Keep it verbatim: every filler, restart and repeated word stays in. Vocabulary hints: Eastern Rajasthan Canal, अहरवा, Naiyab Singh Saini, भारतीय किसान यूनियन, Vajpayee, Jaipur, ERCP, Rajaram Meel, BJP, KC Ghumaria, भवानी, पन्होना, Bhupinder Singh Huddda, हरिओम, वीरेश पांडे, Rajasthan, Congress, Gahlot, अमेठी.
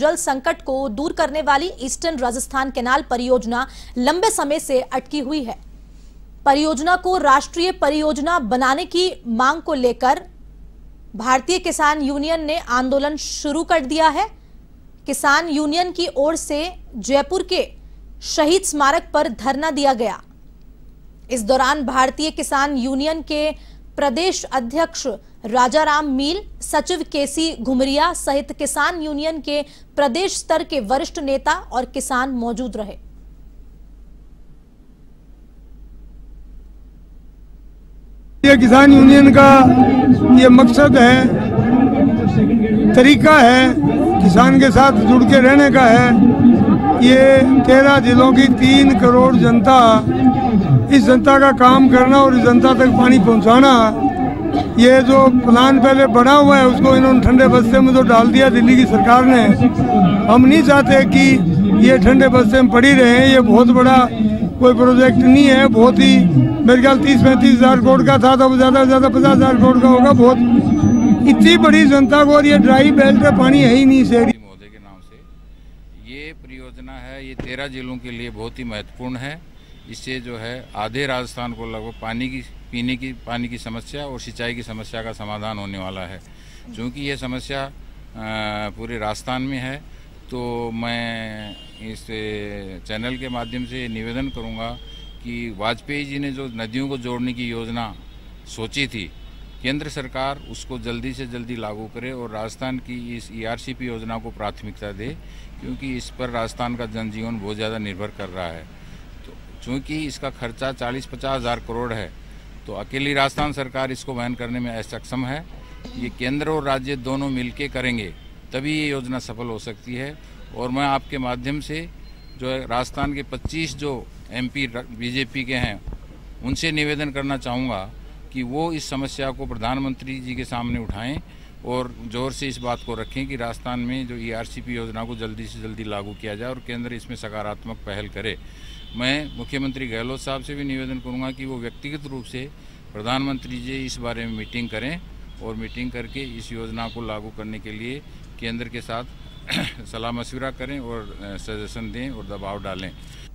जल संकट को दूर करने वाली ईस्टर्न राजस्थान कैनाल परियोजना लंबे समय से अटकी हुई है। परियोजना को राष्ट्रीय परियोजना बनाने की मांग को लेकर भारतीय किसान यूनियन ने आंदोलन शुरू कर दिया है। किसान यूनियन की ओर से जयपुर के शहीद स्मारक पर धरना दिया गया। इस दौरान भारतीय किसान यूनियन के प्रदेश अध्यक्ष राजाराम मील, सचिव केसी घुमरिया सहित किसान यूनियन के प्रदेश स्तर के वरिष्ठ नेता और किसान मौजूद रहे। ये किसान यूनियन का ये मकसद है, तरीका है किसान के साथ जुड़ के रहने का है। ये तेरह जिलों की तीन करोड़ जनता, इस जनता का काम करना और इस जनता तक पानी पहुंचाना, ये जो प्लान पहले बना हुआ है उसको इन्होंने ठंडे बस्ते में तो डाल दिया दिल्ली की सरकार ने। हम नहीं चाहते कि ये ठंडे बस्ते में पड़ी रहे। ये बहुत बड़ा कोई प्रोजेक्ट नहीं है, बहुत ही मेरे ख्याल तीस पैंतीस हज़ार करोड़ का था, तो वो ज़्यादा से ज़्यादा पचास हज़ार करोड़ का होगा। बहुत इतनी बड़ी जनता को और ये ड्राई बेल्ट में पानी है ही नहीं। शहरी महोदय के नाम से ये परियोजना है, ये तेरह जिलों के लिए बहुत ही महत्वपूर्ण है। इससे जो है आधे राजस्थान को लगभग पानी की पीने की पानी की समस्या और सिंचाई की समस्या का समाधान होने वाला है। चूँकि ये समस्या पूरे राजस्थान में है, तो मैं इस चैनल के माध्यम से निवेदन करूँगा कि वाजपेयी जी ने जो नदियों को जोड़ने की योजना सोची थी, केंद्र सरकार उसको जल्दी से जल्दी लागू करे और राजस्थान की इस ई आर सी पी योजना को प्राथमिकता दे, क्योंकि इस पर राजस्थान का जनजीवन बहुत ज़्यादा निर्भर कर रहा है। चूँकि इसका खर्चा चालीस पचास हज़ार करोड़ है, तो अकेली राजस्थान सरकार इसको वहन करने में असक्षम है। ये केंद्र और राज्य दोनों मिलके करेंगे तभी ये योजना सफल हो सकती है। और मैं आपके माध्यम से जो है राजस्थान के पच्चीस जो M P B J P के हैं उनसे निवेदन करना चाहूँगा कि वो इस समस्या को प्रधानमंत्री जी के सामने उठाएँ और जोर से इस बात को रखें कि राजस्थान में जो ई आर सी पी योजना को जल्दी से जल्दी लागू किया जाए और केंद्र इसमें सकारात्मक पहल करे। मैं मुख्यमंत्री गहलोत साहब से भी निवेदन करूंगा कि वो व्यक्तिगत रूप से प्रधानमंत्री जी इस बारे में मीटिंग करें और मीटिंग करके इस योजना को लागू करने के लिए केंद्र के साथ सलाह मशविरा करें और सजेशन दें और दबाव डालें।